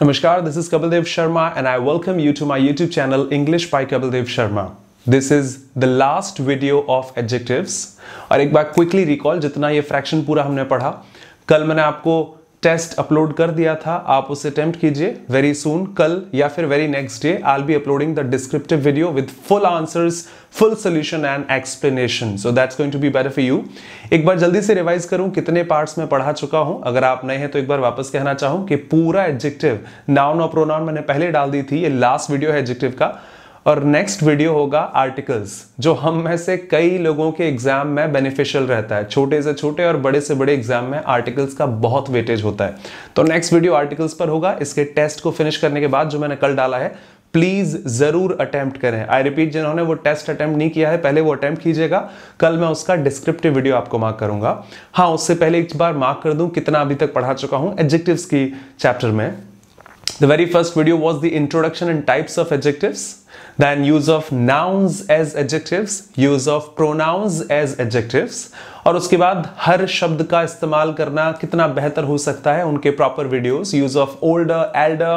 Namaskar, this is Kapil Dev Sharma and I welcome you to my YouTube channel English by Kapil Dev Sharma. This is the last video of adjectives. और एक बार quickly recall जितना ये fraction पूरा हमने पढ़ा. कल मैंने आपको test upload कर दिया था. आप उसे attempt कीजिए. Very soon, कल या फिर very next day, I'll be uploading the descriptive video with full answers, full solution and explanation. So that's going to be better for you. एक बार जल्दी से revise करूँ कितने parts में पढ़ा चुका हूँ. अगर आप नए हैं तो एक बार वापस कहना चाहूँ कि पूरा adjective, noun और pronoun मैंने पहले डाल दी थी. ये last video है adjective का. और नेक्स्ट वीडियो होगा आर्टिकल्स जो हम में से कई लोगों के एग्जाम में बेनिफिशियल रहता है. छोटे से छोटे और बड़े से बड़े एग्जाम में आर्टिकल्स का बहुत वेटेज होता है. तो नेक्स्ट वीडियो आर्टिकल्स पर होगा. इसके टेस्ट को फिनिश करने के बाद जो मैंने कल डाला है प्लीज जरूर अटेम्प्ट करें. आई रिपीट, जिन्होंने वो टेस्ट अटेम्प्ट नहीं किया है पहले वो अटेम्प्ट कीजिएगा. कल मैं उसका डिस्क्रिप्टिव वीडियो आपको मार्क करूंगा. हाँ, उससे पहले एक बार मार्क कर दूं कितना अभी तक पढ़ा चुका हूं एडजेक्टिव्स की चैप्टर में. The very first video was the introduction and types of adjectives, then use of nouns as adjectives, use of pronouns as adjectives, और उसके बाद हर शब्द का इस्तेमाल करना कितना बेहतर हो सकता है उनके proper videos, use of older, elder,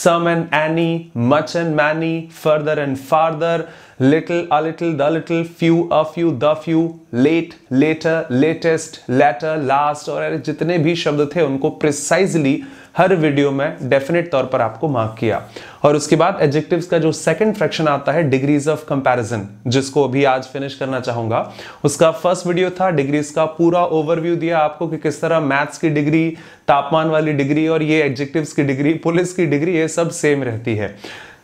some and any, much and many, further and farther, little, a little, the little, few, a few, the few, late, later, latest, latter, last, और जितने भी शब्द थे उनको precisely हर video में definite तौर पर आपको मार्क किया. और उसके बाद एडजेक्टिव्स का जो सेकंड फ्रैक्शन आता है डिग्रीज ऑफ कंपैरिजन, जिसको अभी आज फिनिश करना चाहूंगा. उसका फर्स्ट वीडियो था डिग्रीज का पूरा ओवरव्यू दिया आपको कि किस तरह मैथ्स की डिग्री, तापमान वाली डिग्री और ये एडजेक्टिव्स की डिग्री, पुलिस की डिग्री, ये सब सेम रहती है.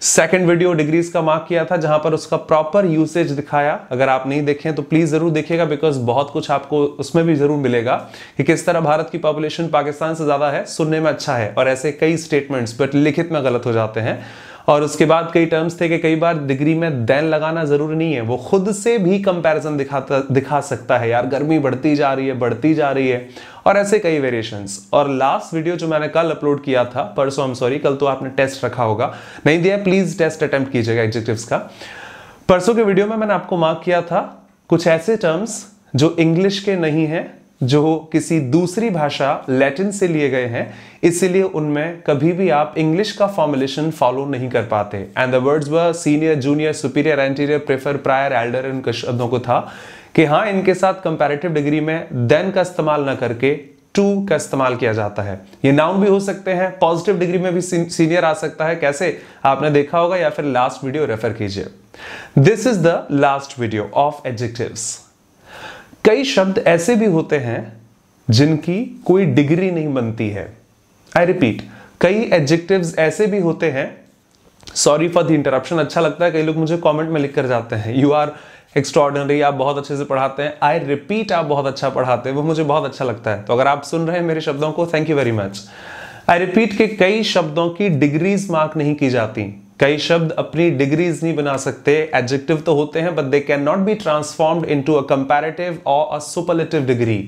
सेकेंड वीडियो डिग्रीज का मार्क किया था जहां पर उसका प्रॉपर यूसेज दिखाया. अगर आप नहीं देखें तो प्लीज जरूर देखिएगा बिकॉज बहुत कुछ आपको उसमें भी जरूर मिलेगा कि किस तरह भारत की पॉपुलेशन पाकिस्तान से ज्यादा है. सुनने में अच्छा है और ऐसे कई स्टेटमेंट्स बट लिखित में गलत हो जाते हैं. और उसके बाद कई टर्म्स थे कि कई बार डिग्री में देन लगाना जरूरी नहीं है, वो खुद से भी कंपैरिजन दिखा सकता है. यार गर्मी बढ़ती जा रही है और ऐसे कई वेरिएशंस. और लास्ट वीडियो जो मैंने कल अपलोड किया था, परसों, आई एम सॉरी, कल तो आपने टेस्ट रखा होगा, नहीं दिया, प्लीज टेस्ट अटेम्प्ट कीजिएगा एडजेक्टिव्स का. परसों के वीडियो में मैंने आपको मार्क किया था कुछ ऐसे टर्म्स जो इंग्लिश के नहीं है, जो किसी दूसरी भाषा लैटिन से लिए गए हैं, इसीलिए उनमें कभी भी आप इंग्लिश का फॉर्मुलेशन फॉलो नहीं कर पाते. And the words were senior, junior, superior, anterior, prefer, prior, elder. इन शब्दों को था कि हाँ, इनके साथ कंपैरेटिव डिग्री में देन का इस्तेमाल ना करके टू का इस्तेमाल किया जाता है. ये नाउन भी हो सकते हैं, पॉजिटिव डिग्री में भी सीनियर आ सकता है. कैसे आपने देखा होगा या फिर लास्ट वीडियो रेफर कीजिए. This is the last video of adjectives. कई शब्द ऐसे भी होते हैं जिनकी कोई डिग्री नहीं बनती है. आई रिपीट, कई एडजेक्टिव्स ऐसे भी होते हैं. Sorry for the interruption. अच्छा लगता है कई लोग मुझे कमेंट में लिख कर जाते हैं यू आर एक्स्ट्रॉर्डिनरी, आप बहुत अच्छे से पढ़ाते हैं. आई रिपीट, आप बहुत अच्छा पढ़ाते हैं, वो मुझे बहुत अच्छा लगता है. तो अगर आप सुन रहे हैं मेरे शब्दों को, thank you very much. I repeat के कई शब्दों की डिग्रीज मार्क नहीं की जाती. कई शब्द अपनी डिग्रीज नहीं बना सकते. एडजेक्टिव तो होते हैं but they can not be transformed into a comparative और अ सुपरलेटिव डिग्री.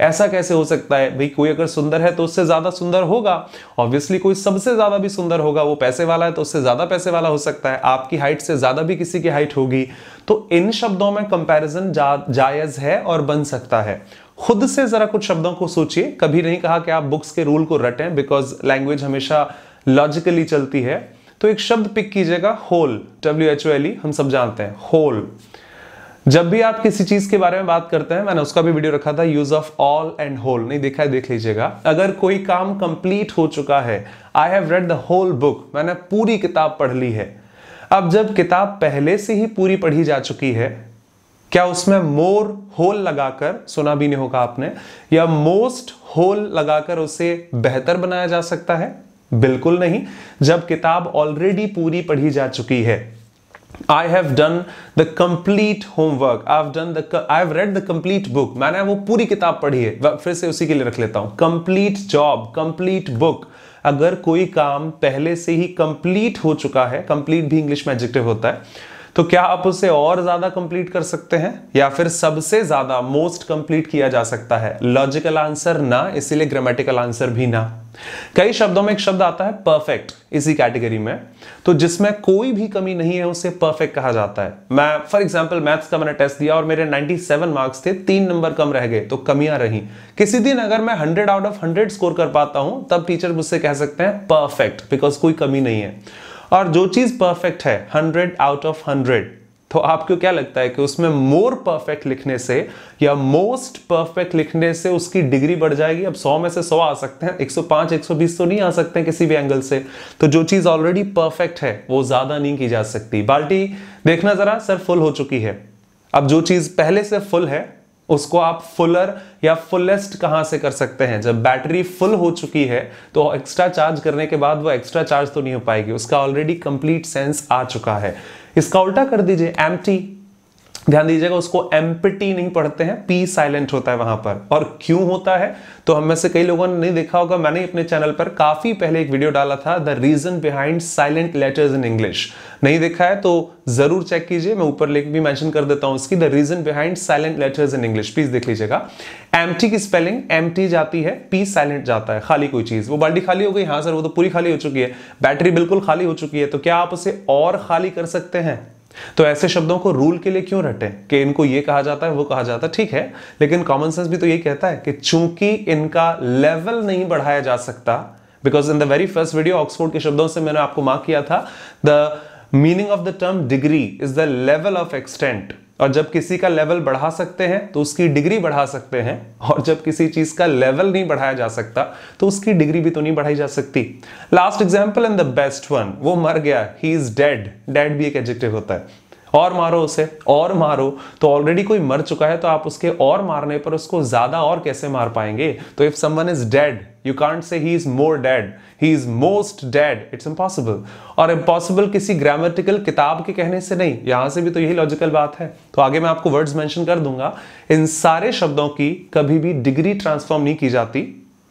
ऐसा कैसे हो सकता है भाई? कोई अगर सुंदर है तो उससे ज्यादा सुंदर होगा, ऑब्वियसली. कोई सबसे ज्यादा भी सुंदर होगा. वो पैसे वाला है तो उससे ज्यादा पैसे वाला हो सकता है. आपकी हाइट से ज्यादा भी किसी की हाइट होगी. तो इन शब्दों में कंपैरिजन जायज है और बन सकता है. खुद से जरा कुछ शब्दों को सोचिए. कभी नहीं कहा कि आप बुक्स के रूल को रटें बिकॉज लैंग्वेज हमेशा लॉजिकली चलती है. तो एक शब्द पिक कीजिएगा, होल, WHOLE, हम सब जानते हैं होल. जब भी आप किसी चीज के बारे में बात करते हैं, मैंने उसका भी वीडियो रखा था, use of all and whole. नहीं देखा है देख लीजिएगा. अगर कोई काम कंप्लीट हो चुका है, I have read the whole book, मैंने पूरी किताब पढ़ ली है. अब जब किताब पहले से ही पूरी पढ़ी जा चुकी है, क्या उसमें मोर होल लगाकर, सुना भी नहीं होगा आपने, या मोस्ट होल लगाकर उसे बेहतर बनाया जा सकता है? बिल्कुल नहीं, जब किताब ऑलरेडी पूरी पढ़ी जा चुकी है. I have done the complete homework, I have read the complete book, मैंने वो पूरी किताब पढ़ी है. फिर से उसी के लिए रख लेता हूं, कंप्लीट जॉब, कंप्लीट बुक. अगर कोई काम पहले से ही कंप्लीट हो चुका है, कंप्लीट भी इंग्लिश में एडजेक्टिव होता है, तो क्या आप उसे और ज्यादा कंप्लीट कर सकते हैं या फिर सबसे ज्यादा मोस्ट कंप्लीट किया जा सकता है? लॉजिकल आंसर ना, इसीलिए ग्रामेटिकल आंसर भी ना। कई शब्दों में एक शब्द आता है परफेक्ट, इसी कैटेगरी में, तो जिसमें कोई भी कमी नहीं है उसे परफेक्ट कहा जाता है। मैं फॉर एग्जांपल मैथ्स का मैंने टेस्ट दिया और मेरे 97 मार्क्स थे, 3 नंबर कम रह गए, तो कमियां रही। किसी दिन अगर मैं 100 आउट ऑफ 100 स्कोर कर पाता हूं तब टीचर मुझसे कह सकते हैं परफेक्ट, बिकॉज कोई कमी नहीं है। और जो चीज परफेक्ट है 100 आउट ऑफ 100, तो आपको क्या लगता है कि उसमें मोर परफेक्ट लिखने से या मोस्ट परफेक्ट लिखने से उसकी डिग्री बढ़ जाएगी? अब 100 में से 100 आ सकते हैं, 105 120 तो नहीं आ सकते किसी भी एंगल से। तो जो चीज ऑलरेडी परफेक्ट है वो ज्यादा नहीं की जा सकती। बाल्टी देखना जरा सर फुल हो चुकी है, अब जो चीज पहले से फुल है उसको आप फुलर या फुलेस्ट कहां से कर सकते हैं? जब बैटरी फुल हो चुकी है तो एक्स्ट्रा चार्ज करने के बाद वो एक्स्ट्रा चार्ज तो नहीं हो पाएगी, उसका ऑलरेडी कंप्लीट सेंस आ चुका है। इसका उल्टा कर दीजिए एम्प्टी, ध्यान दीजिएगा उसको एम्प्टी नहीं पढ़ते हैं, पी साइलेंट होता है वहां पर। और क्यों होता है तो हम में से कई लोगों ने नहीं देखा होगा, मैंने अपने चैनल पर काफी पहले एक वीडियो डाला था the reason behind silent letters in English. नहीं देखा है तो जरूर चेक कीजिए, मैं ऊपर लिंक भी मेंशन कर देता हूं उसकी, the reason behind silent letters in English, please देख लीजिएगा। एम्प्टी की स्पेलिंग एम्प्टी जाती है, पी साइलेंट जाता है, खाली कोई चीज। वो बाल्टी खाली हो गई, हाँ सर वो तो पूरी खाली हो चुकी है, बैटरी बिल्कुल खाली हो चुकी है, तो क्या आप उसे और खाली कर सकते हैं? तो ऐसे शब्दों को रूल के लिए क्यों रटे कि इनको ये कहा जाता है वो कहा जाता है, ठीक है, लेकिन कॉमन सेंस भी तो ये कहता है कि चूंकि इनका लेवल नहीं बढ़ाया जा सकता, because in the very first video Oxford के शब्दों से मैंने आपको मार्क किया था the meaning of the term degree is the level of extent. और जब किसी का लेवल बढ़ा सकते हैं तो उसकी डिग्री बढ़ा सकते हैं, और जब किसी चीज का लेवल नहीं बढ़ाया जा सकता तो उसकी डिग्री भी तो नहीं बढ़ाई जा सकती। Last example and the best one, वो मर गया, ही इज डेड, डेड भी एक एडजेक्टिव होता है। और मारो उसे, और मारो, तो ऑलरेडी कोई मर चुका है तो आप उसके और मारने पर उसको ज्यादा और कैसे मार पाएंगे? तो if someone is dead you can't say he is more dead, he is most dead, it's impossible. और इम्पॉसिबल किसी ग्रामेटिकल किताब के कहने से नहीं, यहां से भी तो यही लॉजिकल बात है। तो आगे मैं आपको वर्ड्स मेंशन कर दूंगा, इन सारे शब्दों की कभी भी डिग्री ट्रांसफॉर्म नहीं की जाती,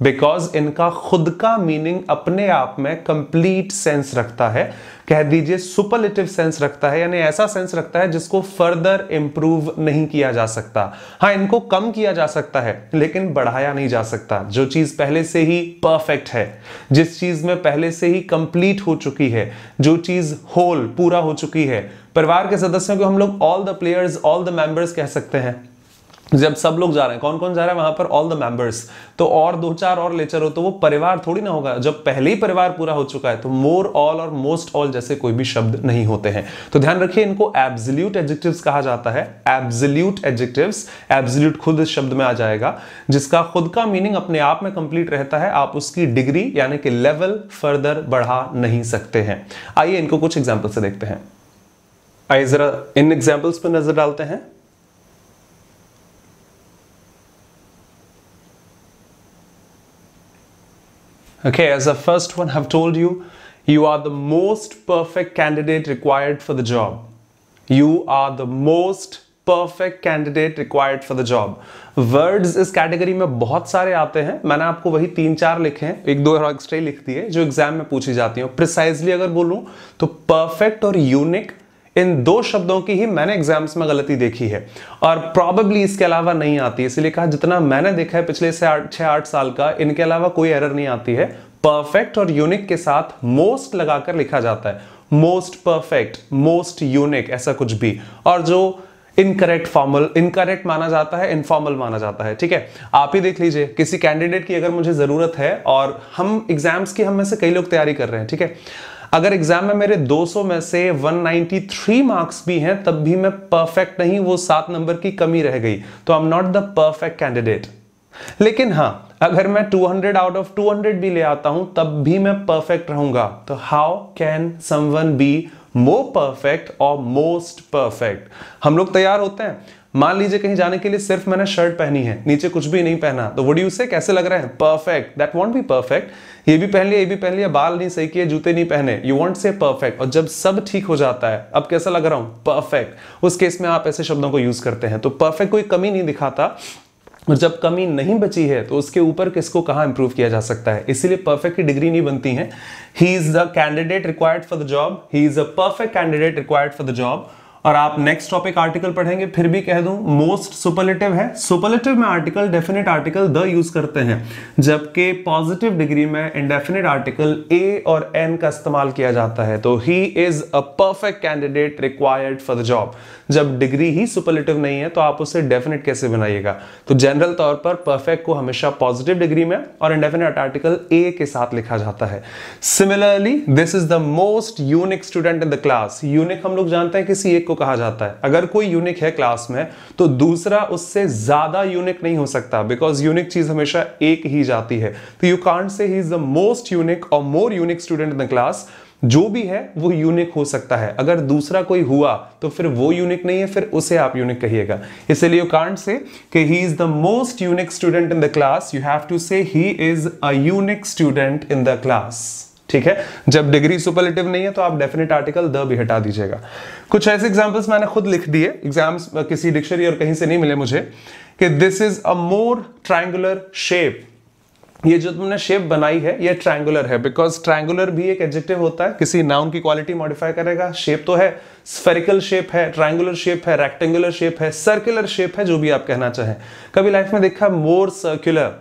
बिकॉज इनका खुद का मीनिंग अपने आप में कंप्लीट सेंस रखता है, कह दीजिए सुपरलेटिव सेंस रखता है, यानी ऐसा सेंस रखता है जिसको फर्दर इंप्रूव नहीं किया जा सकता। हाँ, इनको कम किया जा सकता है लेकिन बढ़ाया नहीं जा सकता। जो चीज पहले से ही परफेक्ट है, जिस चीज में पहले से ही कंप्लीट हो चुकी है, जो चीज होल पूरा हो चुकी है। परिवार के सदस्यों को हम लोग all the players all the members कह सकते हैं। जब सब लोग जा रहे हैं, कौन कौन जा रहा है वहां पर? ऑल द मेंबर्स, तो और 2-4 और लेचर हो तो वो परिवार थोड़ी ना होगा। जब पहले ही परिवार पूरा हो चुका है तो मोर ऑल और मोस्ट ऑल जैसे कोई भी शब्द नहीं होते हैं। तो ध्यान रखिए, इनको एब्सोल्यूट एडजेक्टिव्स कहा जाता है। एब्सोल्यूट एडजेक्टिव्स, एब्सोल्यूट खुद इस शब्द में आ जाएगा, जिसका खुद का मीनिंग अपने आप में कंप्लीट रहता है, आप उसकी डिग्री यानी कि लेवल फर्दर बढ़ा नहीं सकते हैं। आइए इनको कुछ एग्जाम्पल से देखते हैं, आइए जरा इन एग्जाम्पल्स पर नजर डालते हैं। Okay, as the first one I've told you, you are the most perfect candidate required for the job. You are the most perfect candidate required for the job. Words इस कैटेगरी में बहुत सारे आते हैं, मैंने आपको वही 3-4 लिखे हैं, 1-2 और एक्स्ट्रा ही लिख दिए जो एग्जाम में पूछी जाती हैं। प्रिसाइजली अगर बोलूँ तो परफेक्ट और यूनिक, इन 2 शब्दों की ही मैंने एग्जाम्स में गलती देखी है, और प्रॉबेबली इसके अलावा नहीं आती। इसलिए कहा जितना मैंने देखा है पिछले 6-8 साल का, इनके अलावा कोई एरर नहीं आती है। परफेक्ट और यूनिक के साथ मोस्ट लगाकर लिखा जाता है, मोस्ट परफेक्ट, मोस्ट यूनिक, ऐसा कुछ भी। और जो इनकरेक्ट फॉर्मल, इनकरेक्ट माना जाता है, इनफॉर्मल माना जाता है, ठीक है। आप ही देख लीजिए, किसी कैंडिडेट की अगर मुझे जरूरत है, और हम एग्जाम्स की हम में से कई लोग तैयारी कर रहे हैं, ठीक है, अगर एग्जाम में मेरे 200 में से 193 मार्क्स भी हैं तब भी मैं परफेक्ट नहीं, वो 7 नंबर की कमी रह गई, तो I am not the perfect candidate. लेकिन हाँ, अगर मैं 200 आउट ऑफ 200 भी ले आता हूं तब भी मैं परफेक्ट रहूंगा। तो how can someone be more perfect और मोस्ट परफेक्ट? हम लोग तैयार होते हैं, मान लीजिए कहीं जाने के लिए सिर्फ मैंने शर्ट पहनी है, नीचे कुछ भी नहीं पहना, तो व्हाट डू यू से, कैसे लग रहा है? Perfect, that won't be perfect. ये भी पहन लिया, ये भी पहन लिया, बाल नहीं सही किए, जूते नहीं पहने, यू वॉन्ट से परफेक्ट। और जब सब ठीक हो जाता है, अब कैसा लग रहा हूं? परफेक्ट। उस केस में आप ऐसे शब्दों को यूज करते हैं। तो परफेक्ट कोई कमी नहीं दिखाता, और जब कमी नहीं बची है तो उसके ऊपर किसको कहाँ इंप्रूव किया जा सकता है, इसीलिए परफेक्ट की डिग्री नहीं बनती है। He is the candidate required for the job, he is a perfect candidate required for the job. और आप नेक्स्ट टॉपिक आर्टिकल पढ़ेंगे, फिर भी कह दूं मोस्ट सुपरलेटिव है। सुपरलेटिव में article definite article the use करते हैं, जबकि पॉजिटिव डिग्री में इंडेफिनेट आर्टिकल ए और एन का इस्तेमाल किया जाता है। तो he is a perfect candidate required for the job. जब डिग्री ही सुपरलेटिव नहीं है तो आप उसे डेफिनेट कैसे बनाइएगा। तो जनरल तौर पर परफेक्ट को हमेशा पॉजिटिव डिग्री में और इंडेफिनेट आर्टिकल ए के साथ लिखा जाता है। Similarly this is the most unique student in the class. Unique हम लोग जानते हैं किसी एक को कहा जाता है। अगर कोई यूनिक है क्लास में तो दूसरा उससे ज्यादा यूनिक नहीं हो सकता, बिकॉज यूनिक चीज हमेशा एक ही जाती है। तो you can't say he is the most unique और more unique student in the class. जो भी है वो यूनिक हो सकता है, अगर दूसरा कोई हुआ तो फिर वो यूनिक नहीं है, फिर उसे आप यूनिक कहिएगा। इसलिए यू कांट से कि he is the most unique student in the class, you have to say he is a unique student in the class. ठीक है, जब डिग्री सुपरलेटिव नहीं है तो आप डेफिनेट आर्टिकल द भी हटा दीजिएगा। कुछ ऐसे एग्जांपल्स मैंने खुद लिख दिए, एग्जाम्स किसी डिक्शनरी और कहीं से नहीं मिले मुझे, कि this is a more triangular shape. ये जो तुमने शेप बनाई है ये ट्रायंगुलर है, बिकॉज ट्रायंगुलर भी एक एडजेक्टिव होता है, किसी नाउन की क्वालिटी मॉडिफाई करेगा। शेप तो है, स्फेरिकल शेप है, ट्रायंगुलर शेप है, रेक्टेंगुलर शेप है, सर्कुलर शेप है, जो भी आप कहना चाहें। कभी लाइफ में देखा मोर सर्कुलर,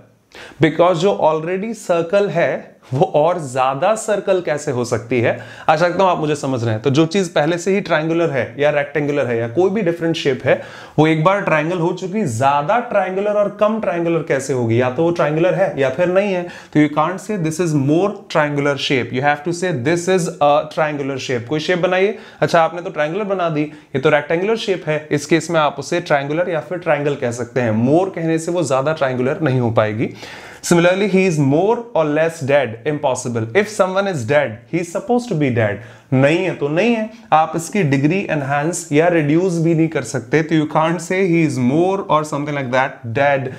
बिकॉज जो ऑलरेडी सर्कल है वो और ज्यादा सर्कल कैसे हो सकती है। आशा करता हूं आप मुझे समझ रहे हैं। तो जो चीज पहले से ही ट्रायंगुलर है या रेक्टेंगुलर है या कोई भी डिफरेंट शेप है, वो एक बार ट्रायंगल हो चुकी, ज्यादा ट्रायंगुलर और कम ट्रायंगुलर कैसे होगी। या तो वो ट्रायंगुलर है या फिर नहीं है। तो you can't say this is more triangular shape, you have to say this is a triangular shape. कोई शेप बनाइए, अच्छा आपने तो ट्रायंगुलर बना दी, ये तो रेक्टेंगुलर शेप है, इस केस में आप उसे ट्रायंगुलर या फिर ट्रायंगल कह सकते हैं। मोर कहने से वो ज्यादा ट्रायंगुलर नहीं हो पाएगी। Similarly, he is more or less dead, impossible. If someone is dead, he is supposed to be dead. नहीं है तो नहीं है, आप इसकी डिग्री एनहांस या रिड्यूस भी नहीं कर सकते। तो you can't say he is more और something like that dead,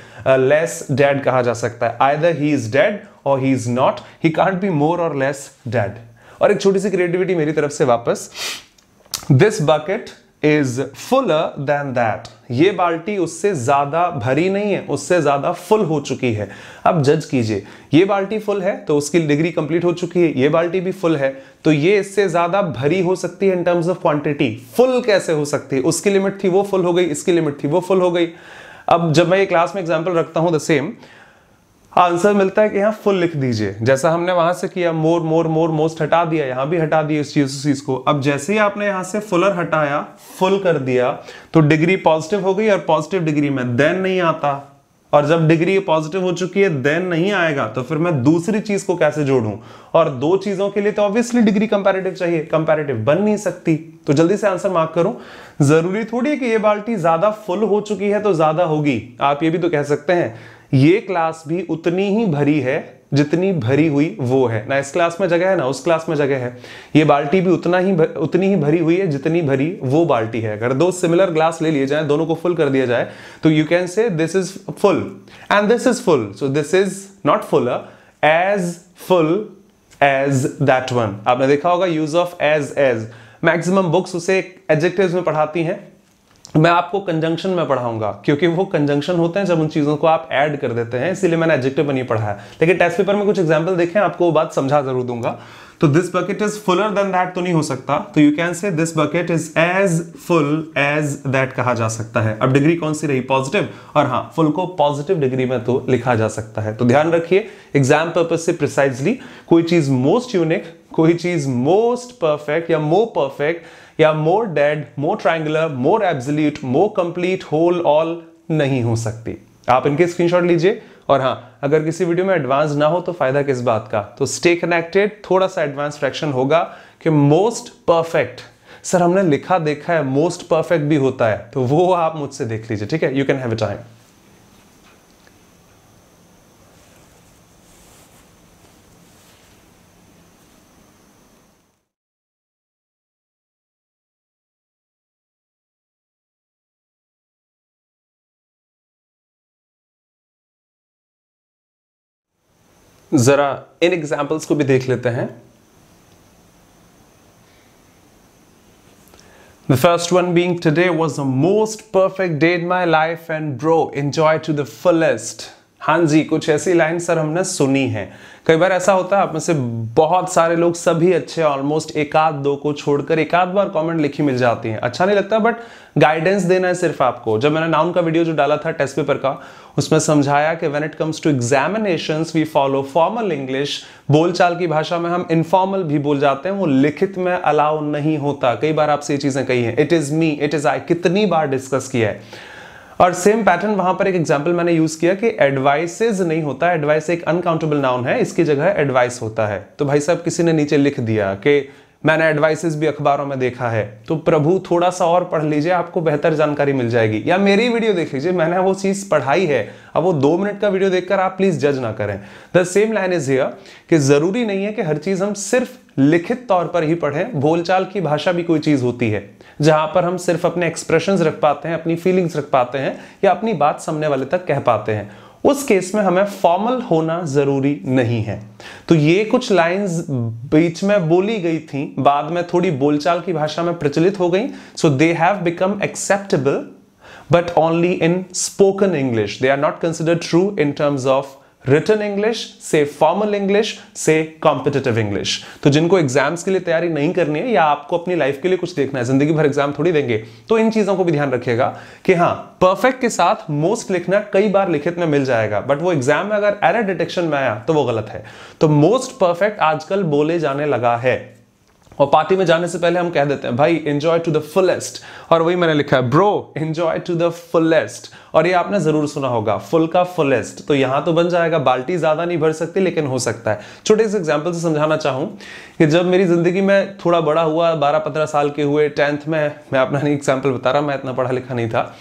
less dead कहा जा सकता है। आइदर ही इज डेड और he is not, he can't be more और लेस डेड। और एक छोटी सी क्रिएटिविटी मेरी तरफ से वापस, this bucket is fuller than that, ये बाल्टी उससे ज्यादा भरी नहीं है, उससे ज्यादा फुल हो चुकी है। अब जज कीजिए, ये बाल्टी फुल है तो उसकी डिग्री कंप्लीट हो चुकी है, ये बाल्टी भी फुल है तो ये इससे ज्यादा भरी हो सकती है in terms of quantity. Full कैसे हो सकती है, उसकी लिमिट थी वो फुल हो गई, इसकी लिमिट थी वो फुल हो गई। अब जब मैं ये क्लास में एग्जाम्पल रखता हूं द सेम आंसर मिलता है कि यहाँ फुल लिख दीजिए, जैसा हमने वहां से किया, मोर मोर मोर मोस्ट हटा दिया, यहाँ भी हटा दिया इस चीज को। अब जैसे ही आपने यहाँ से फुलर हटाया, फुल कर दिया, तो डिग्री पॉजिटिव हो गई और पॉजिटिव डिग्री में देन नहीं आता, और जब डिग्री पॉजिटिव हो चुकी है देन नहीं आएगा तो फिर मैं दूसरी चीज को कैसे जोड़ूं। और दो चीजों के लिए तो ऑब्वियसली डिग्री कंपैरेटिव चाहिए, कंपैरेटिव बन नहीं सकती। तो जल्दी से आंसर मार्क करो। जरूरी थोड़ी है कि ये बाल्टी ज्यादा फुल हो चुकी है तो ज्यादा होगी, आप ये भी तो कह सकते हैं ये क्लास भी उतनी ही भरी है जितनी भरी हुई वो है ना, इस क्लास में जगह है ना उस क्लास में जगह है, ये बाल्टी भी उतनी ही भरी हुई है जितनी भरी वो बाल्टी है। अगर दो सिमिलर ग्लास ले लिए जाए, दोनों को फुल कर दिया जाए, तो you can say this is full and this is full, so this is not fuller, as full as that one. आपने देखा होगा use of as maximum books उसे एडजेक्टिव्स में पढ़ाती हैं, मैं आपको कंजंक्शन में पढ़ाऊंगा, क्योंकि वो कंजंक्शन होते हैं जब उन चीजों को आप ऐड कर देते हैं, इसीलिए मैंने एडजेक्टिव नहीं पढ़ाया। लेकिन टेस्ट पेपर में कुछ एग्जांपल देखें, आपको वो बात समझा जरूर दूंगा। तो this bucket is fuller than that तो नहीं हो सकता, तो you can say this bucket is as full as that कहा जा सकता है। अब डिग्री कौन सी रही, पॉजिटिव, और हाँ फुल को पॉजिटिव डिग्री में तो लिखा जा सकता है। तो ध्यान रखिए एग्जाम पर्पज से प्रिसाइजली, कोई चीज मोस्ट यूनिक, कोई चीज मोस्ट परफेक्ट या मोर परफेक्ट या more dead, more triangular, more absolute, more complete, whole, all नहीं हो सकती। आप इनके स्क्रीनशॉट लीजिए। और हाँ, अगर किसी वीडियो में एडवांस ना हो तो फायदा किस बात का, तो स्टे कनेक्टेड। थोड़ा सा एडवांस फ्रैक्शन होगा कि मोस्ट परफेक्ट, सर हमने लिखा देखा है मोस्ट परफेक्ट भी होता है, तो वो आप मुझसे देख लीजिए। ठीक है, you can have a time. जरा इन एग्जाम्पल्स को भी देख लेते हैं। The first one being, today was the most perfect day in my life and bro, enjoy to the fullest. हाँ जी, कुछ ऐसी लाइन सर हमने सुनी है। कई बार ऐसा होता है आप में से बहुत सारे लोग, सभी अच्छे, ऑलमोस्ट एक आध दो को छोड़कर एक आध बार कमेंट लिखी मिल जाती है, अच्छा नहीं लगता, बट गाइडेंस देना है सिर्फ आपको। जब मैंने नाउन का वीडियो जो डाला था टेस्ट पेपर का, उसमें समझाया कि when it comes to examinations we follow formal English, बोलचाल की भाषा में हम इनफॉर्मल भी बोल जाते हैं, वो लिखित में अलाउ नहीं होता। कई बार आपसे ये चीजें कही हैं, it is me, it is I, कितनी बार डिस्कस किया है। और सेम पैटर्न वहां पर एक एग्जाम्पल मैंने यूज किया कि एडवाइसेज नहीं होता, एडवाइस एक अनकाउंटेबल नाउन है, इसकी जगह एडवाइस होता है। तो भाई साहब किसी ने नीचे लिख दिया कि मैंने एडवाइसेज भी अखबारों में देखा है, तो प्रभु थोड़ा सा और पढ़ लीजिए, आपको बेहतर जानकारी मिल जाएगी, या मेरी वीडियो देख लीजिए, मैंने वो चीज पढ़ाई है। अब वो 2 मिनट का वीडियो देखकर आप प्लीज जज ना करें। The same line is here कि जरूरी नहीं है कि हर चीज हम सिर्फ लिखित तौर पर ही पढ़ें, बोलचाल की भाषा भी कोई चीज होती है जहां पर हम सिर्फ अपने एक्सप्रेशंस रख पाते हैं, अपनी फीलिंग्स रख पाते हैं, या अपनी बात सामने वाले तक कह पाते हैं। उस केस में हमें फॉर्मल होना जरूरी नहीं है। तो ये कुछ लाइंस बीच में बोली गई थी, बाद में थोड़ी बोलचाल की भाषा में प्रचलित हो गई, so they have become acceptable but only in spoken English, they are not considered true in terms of written English से फॉर्मल इंग्लिश से कॉम्पिटिटिव इंग्लिश। तो जिनको एग्जाम्स के लिए तैयारी नहीं करनी है, या आपको अपनी लाइफ के लिए कुछ देखना है, जिंदगी भर एग्जाम थोड़ी देंगे, तो इन चीजों को भी ध्यान रखिएगा कि हाँ, परफेक्ट के साथ मोस्ट लिखना कई बार लिखित में मिल जाएगा, बट वो एग्जाम में अगर एरर डिटेक्शन में आया तो वो गलत है। तो मोस्ट परफेक्ट आजकल बोले जाने लगा है, और पार्टी में जाने से पहले हम कह देते हैं भाई एंजॉय टू द फुलेस्ट, और वही मैंने लिखा है bro enjoy to the fullest, और ये आपने जरूर सुना होगा, फुल का फुलेस्ट। तो यहां तो बन जाएगा बाल्टी ज्यादा नहीं भर सकती, लेकिन हो सकता है। छोटे से एग्जांपल से समझाना चाहूं कि जब मेरी जिंदगी में थोड़ा बड़ा हुआ, 12-15 साल के हुए, 10th में, मैं अपना नहीं एग्जाम्पल बता रहा, मैं इतना पढ़ा लिखा नहीं था,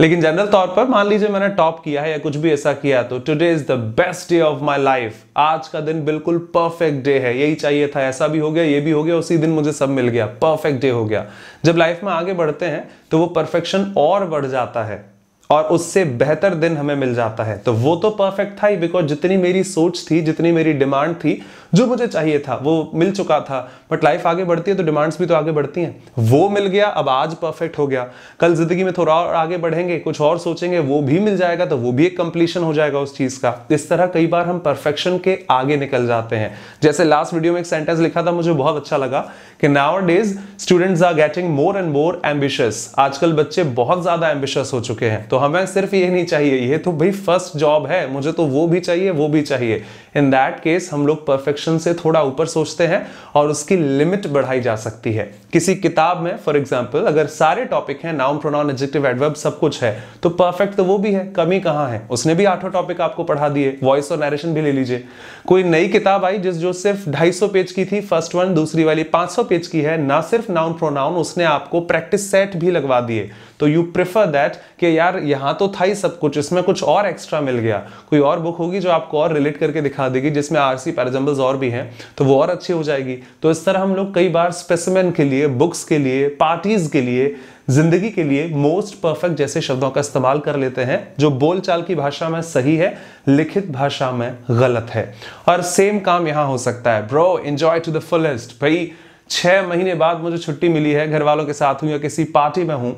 लेकिन जनरल तौर पर मान लीजिए मैंने टॉप किया है या कुछ भी ऐसा किया, तो today is the best day of my life, आज का दिन बिल्कुल परफेक्ट डे है, यही चाहिए था, ऐसा भी हो गया, ये भी हो गया, उसी दिन मुझे सब मिल गया, परफेक्ट डे हो गया। जब लाइफ में आगे बढ़ते हैं तो वो परफेक्शन और बढ़ जाता है और उससे बेहतर दिन हमें मिल जाता है। तो वो तो परफेक्ट था ही, बिकॉज जितनी मेरी सोच थी, जितनी मेरी डिमांड थी, जो मुझे चाहिए था वो मिल चुका था। बट लाइफ आगे बढ़ती है तो डिमांड्स भी तो आगे बढ़ती हैं, वो मिल गया, अब आज परफेक्ट हो गया। कल जिंदगी में थोड़ा और आगे बढ़ेंगे, कुछ और सोचेंगे, वो भी मिल जाएगा, तो वो भी एक कंप्लीशन हो जाएगा उस चीज का। इस तरह कई बार हम परफेक्शन के आगे निकल जाते हैं। जैसे लास्ट वीडियो में एक सेंटेंस लिखा था, मुझे बहुत अच्छा लगा कि nowadays students are getting more and more ambitious, आजकल बच्चे बहुत ज्यादा एम्बिशियस हो चुके हैं। तो हमें सिर्फ ये नहीं चाहिए, ये तो भाई फर्स्ट जॉब है, मुझे तो वो भी चाहिए, वो भी चाहिए। इन दैट केस हम लोग परफेक्शन से थोड़ा ऊपर सोचते हैं और उसकी लिमिट बढ़ाई जा सकती है। किसी किताब में फॉर एग्जांपल अगर सारे टॉपिक हैं, नाउन, प्रोनाउन, एडजेक्टिव, एडवर्ब सब कुछ है, तो परफेक्ट तो वो भी है, कमी कहाँ है, उसने भी 8 टॉपिक आपको पढ़ा दिए। वॉइस और नरेशन भी ले लीजिए, कोई नई किताब आई जिस जो सिर्फ 250 पेज की थी फर्स्ट वन, दूसरी वाली 500 पेज की है, ना सिर्फ नाउन प्रोनाउन, उसने आपको प्रैक्टिस सेट भी लगवा दिए। तो यू प्रिफर दैट कि यार यहां तो था ही सब कुछ, इसमें कुछ और एक्स्ट्रा मिल गया। कोई और बुक होगी जो आपको और रिलेट करके दिखा देगी, जिसमें आरसी पैराजम्बल्स और भी हैं, तो वो और अच्छी हो जाएगी। तो इस तरह हम लोग कई बार स्पेसिमेन के लिए, बुक्स के लिए, पार्टीज के लिए, जिंदगी के लिए मोस्ट परफेक्ट जैसे शब्दों का इस्तेमाल कर लेते हैं, जो बोलचाल की भाषा में सही है, लिखित भाषा में गलत है। और सेम काम यहां हो सकता है, bro enjoy to the fullest, भाई 6 महीने बाद मुझे छुट्टी मिली है, घर वालों के साथ हूं या किसी पार्टी में हूं,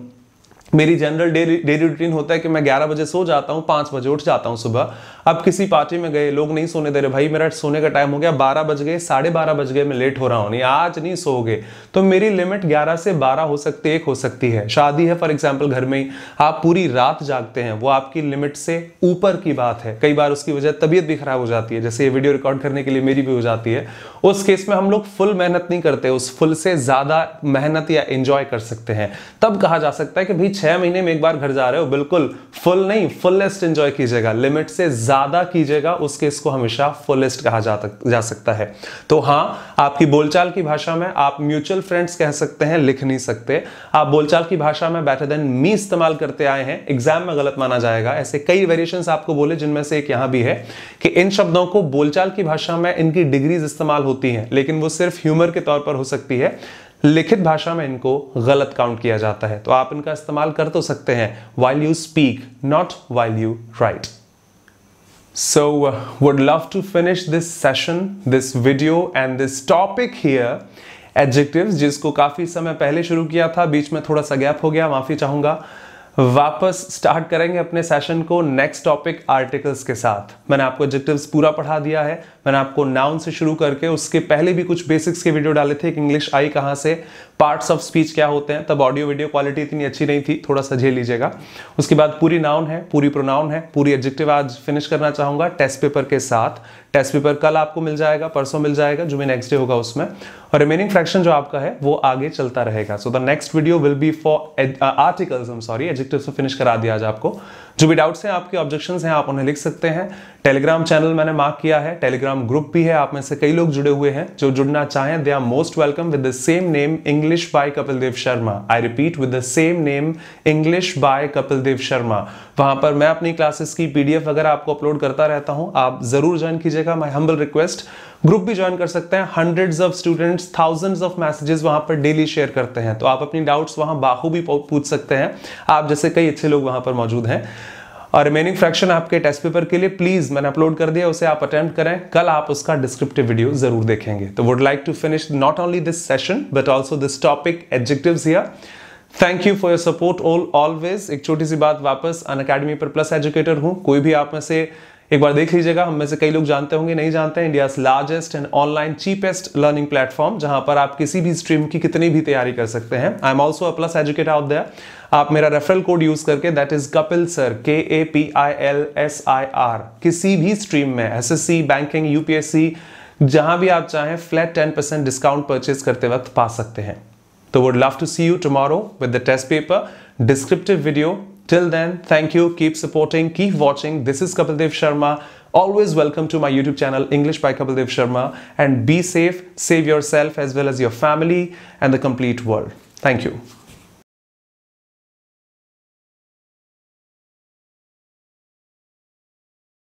मेरी जनरल डेली रूटीन होता है कि मैं 11 बजे सो जाता हूँ, 5 बजे उठ जाता हूँ सुबह। अब किसी पार्टी में गए, लोग नहीं सोने दे रहे, भाई मेरा सोने का टाइम हो गया, 12 बज गए, 12:30 बज गए, मैं लेट हो रहा हूँ, नहीं आज नहीं सोओगे, तो मेरी लिमिट 11 से 12 हो सकती है, 1 हो सकती है। शादी है फॉर एग्जाम्पल, घर में ही आप पूरी रात जागते हैं, वो आपकी लिमिट से ऊपर की बात है। कई बार उसकी वजह तबीयत भी खराब हो जाती है, जैसे ये वीडियो रिकॉर्ड करने के लिए मेरी भी हो जाती है। उस केस में हम लोग फुल मेहनत नहीं करते, उस फुल से ज़्यादा मेहनत या एंजॉय कर सकते हैं। तब कहा जा सकता है कि भाई 6 महीने में एक बार घर जा रहे हो, बिल्कुल फुल नहीं, फुलेस्ट एंजॉय कीजिएगा, लिमिट से ज्यादा कीजिएगा, उस केस को हमेशा फुलेस्ट कहा जा सकता है। तो हाँ, आपकी बोलचाल की भाषा में आप म्यूचुअल फ्रेंड्स कह सकते हैं, लिख नहीं सकते। आप बोलचाल की भाषा में बेटर देन मी इस्तेमाल करते आए हैं, एग्जाम में गलत माना जाएगा। ऐसे कई वेरिएशंस आपको बोले, जिनमें से एक यहां भी है कि इन शब्दों को बोलचाल की भाषा में इनकी डिग्रीज इस्तेमाल होती है, लेकिन वो सिर्फ ह्यूमर के तौर पर हो सकती है, लिखित भाषा में इनको गलत काउंट किया जाता है। तो आप इनका इस्तेमाल कर तो सकते हैं, while you speak, not while you write. So, would love to finish this session, this video and this topic here. Adjectives, जिसको काफी समय पहले शुरू किया था, बीच में थोड़ा सा गैप हो गया, माफी चाहूंगा। वापस स्टार्ट करेंगे अपने सेशन को नेक्स्ट टॉपिक आर्टिकल्स के साथ। मैंने आपको एडजेक्टिव्स पूरा पढ़ा दिया है, मैंने आपको नाउन से शुरू करके उसके पहले भी कुछ बेसिक्स के वीडियो डाले थे कि इंग्लिश आई कहाँ से, पार्ट्स ऑफ स्पीच क्या होते हैं, तब ऑडियो वीडियो क्वालिटी इतनी अच्छी नहीं थी, थोड़ा सा झेल लीजिएगा। उसके बाद पूरी नाउन है, पूरी प्रोनाउन है, पूरी एडजेक्टिव आज फिनिश करना चाहूँगा टेस्ट पेपर के साथ। टेस्ट पेपर कल आपको मिल जाएगा, परसों मिल जाएगा, जो भी नेक्स्ट डे होगा उसमें, और रिमेनिंग फ्रैक्शन जो आपका है वो आगे चलता रहेगा। So the next video will be for articles, I am sorry adjectives से फिनिश करा दिया आज आपको। जो भी डाउट्स हैं आपके, ऑब्जेक्शंस हैं, आप उन्हें लिख सकते हैं। टेलीग्राम चैनल मैंने मार्क किया है, टेलीग्राम ग्रुप भी है, आप में से कई लोग जुड़े हुए हैं, जो जुड़ना चाहें they are most welcome with the same name English by Kapil Dev Sharma. I repeat, with the same name English by Kapil Dev Sharma. वहां पर मैं अपनी क्लासेस की PDF वगैरह आपको अपलोड करता रहता हूं, आप जरूर ज्वाइन कीजिएगा, माई हम्बल रिक्वेस्ट। ग्रुप भी ज्वाइन कर सकते हैं, hundreds of students, thousands of messages वहां पर डेली शेयर करते हैं, तो आप अपनी डाउट्स वहां बाखूबी पूछ सकते हैं, आप जैसे कई अच्छे लोग वहां पर मौजूद हैं। और रिमेनिंग फ्रैक्शन आपके टेस्ट पेपर के लिए प्लीज मैंने अपलोड कर दिया, उसे आप अटेम्प्ट करें, कल आप उसका डिस्क्रिप्टिव वीडियो जरूर देखेंगे। तो would like to finish not only this session but also this topic adjectives here. Thank you for your support all always. एक छोटी सी बात, वापस अन अकेडमी पर प्लस एजुकेटर हूं, कोई भी आप में से एक बार देख लीजिएगा, हम में से कई लोग जानते होंगे, नहीं जानते हैं। India's largest and online cheapest learning platform, जहां पर आप किसी भी स्ट्रीम की कितनी भी तैयारी कर सकते हैं। I am also a plus educator out there. आप मेरा रेफरल कोड यूज करके, that is Kapil sir, KAPILSIR, किसी भी स्ट्रीम में SSC, बैंकिंग, UPSC, जहां भी आप चाहें फ्लैट 10% डिस्काउंट परचेज करते वक्त पा सकते हैं। तो would love to see you tomorrow with the test paper descriptive video. Till then, thank you, keep supporting, keep watching. This is Kapil Dev Sharma. Always welcome to my YouTube channel, English by Kapil Dev Sharma. And be safe, save yourself as well as your family and the complete world. Thank you.